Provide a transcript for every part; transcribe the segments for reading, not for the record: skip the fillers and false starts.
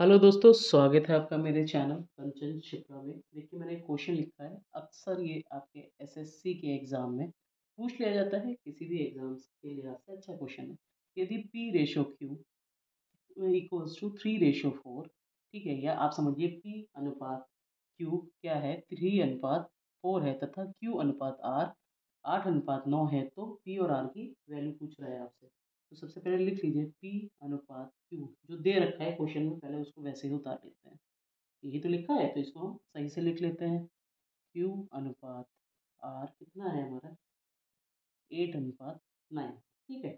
Hello दोस्तों, स्वागत है आपका मेरे चैनल कंचनशिप्रा में। देखिए, मैंने एक क्वेश्चन लिखा है। अक्सर ये आपके एसएससी के एग्ज़ाम में पूछ लिया जाता है, किसी भी एग्ज़ाम के लिहाज से अच्छा क्वेश्चन है। यदि P/Q = 3/4, ठीक है, या आप समझिए P/Q क्या है, 3/4 है तथा Q/R 8/9 है, तो P और R की वैल्यू पूछ रहा है आपसे। तो सबसे पहले लिख लीजिए P/Q जो दे रखा है क्वेश्चन में, पहले उसको वैसे ही उतार लेते हैं। यही तो लिखा है, तो इसको हम सही से लिख लेते हैं। Q/R कितना है हमारा, 8/9, ठीक है।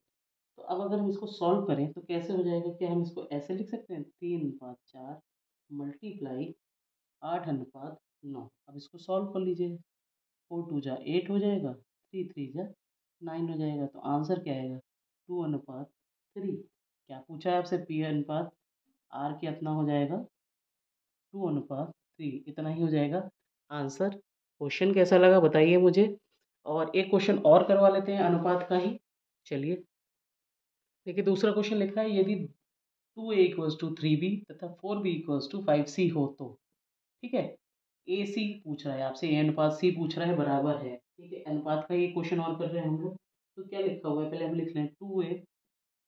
तो अब अगर हम इसको सॉल्व करें तो कैसे हो जाएगा, क्या हम इसको ऐसे लिख सकते हैं, 3/4 मल्टीप्लाई 8/9। अब इसको सॉल्व कर लीजिए, 4×2 = 8 हो जाएगा, 3×3 = 9 हो जाएगा। तो आंसर क्या आएगा, 2/3। क्या पूछा है आपसे, P/R कितना हो जाएगा, 2/3, इतना ही हो जाएगा आंसर। क्वेश्चन कैसा लगा बताइए मुझे, और एक क्वेश्चन और करवा लेते हैं अनुपात का ही। चलिए देखिए, दूसरा क्वेश्चन लिखा है, यदि 2A = 3B तथा 4B = 5C हो तो, ठीक है। AC पूछ रहा है आपसे, A/C पूछ रहा है, बराबर है, ठीक है। अनुपात का ये क्वेश्चन और कर रहे हैं हम लोग। तो क्या लिखा हुआ है, पहले हम लिख लें 2A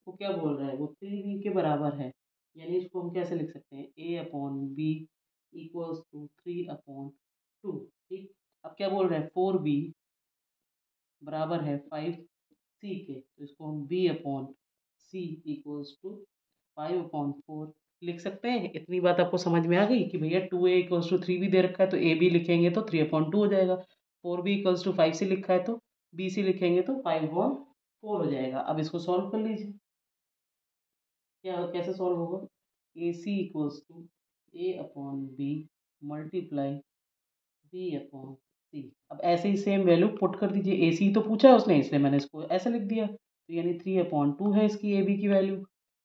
को क्या बोल रहा है, वो 3B के बराबर है, यानी इसको हम कैसे लिख सकते हैं, A/B = 3/2, ठीक। अब क्या बोल रहा है, 4B बराबर है 5C के, तो इसको हम B/C = 5/4 लिख सकते हैं। इतनी बात आपको समझ में आ गई कि भैया 2A = 3 भी दे रखा है, तो AB लिखेंगे तो 3/2 हो जाएगा, 4B = 5C लिखा है तो BC लिखेंगे तो 5/4 हो जाएगा। अब इसको सॉल्व कर लीजिए, क्या कैसे सॉल्व होगा, AC = A/B मल्टीप्लाई B/C। अब ऐसे ही सेम वैल्यू पुट कर दीजिए, AC तो पूछा है उसने, इसलिए मैंने इसको ऐसे लिख दिया। तो यानी 3/2 है इसकी AB की वैल्यू,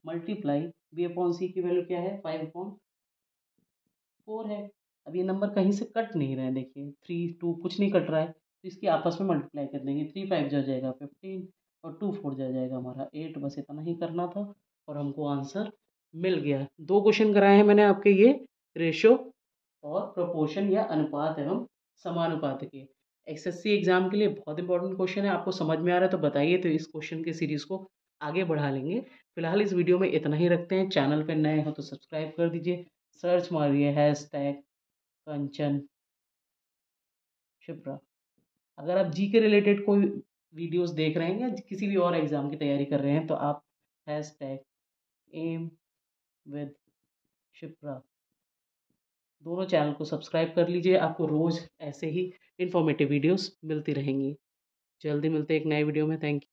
मल्टीप्लाई B/C की वैल्यू क्या है, 5/4 है। अब ये नंबर कहीं से कट नहीं रहा है, देखिए 3, 2 कुछ नहीं कट रहा है, तो इसकी आपस में मल्टीप्लाई कर देंगे, 3×5 हो जाएगा 15 और 2×4 जा जाएगा हमारा 8। बस इतना ही करना था और हमको आंसर मिल गया। 2 क्वेश्चन कराए हैं मैंने आपके, ये रेशो और प्रोपोर्शन या अनुपात एवं समानुपात के। एसएससी एग्जाम के लिए बहुत इंपॉर्टेंट क्वेश्चन है, आपको समझ में आ रहा है तो बताइए, तो इस क्वेश्चन के सीरीज को आगे बढ़ा लेंगे। फिलहाल इस वीडियो में इतना ही रखते हैं। चैनल पर नए हो तो सब्सक्राइब कर दीजिए, सर्च मारिए #Kanchanshipra। अगर आप जीके रिलेटेड कोई वीडियोस देख रहे हैं या किसी भी और एग्जाम की तैयारी कर रहे हैं तो आप #AimWithShipra दोनों चैनल को सब्सक्राइब कर लीजिए। आपको रोज़ ऐसे ही इन्फॉर्मेटिव वीडियोस मिलती रहेंगी। जल्दी मिलते हैं एक नए वीडियो में। Thank you.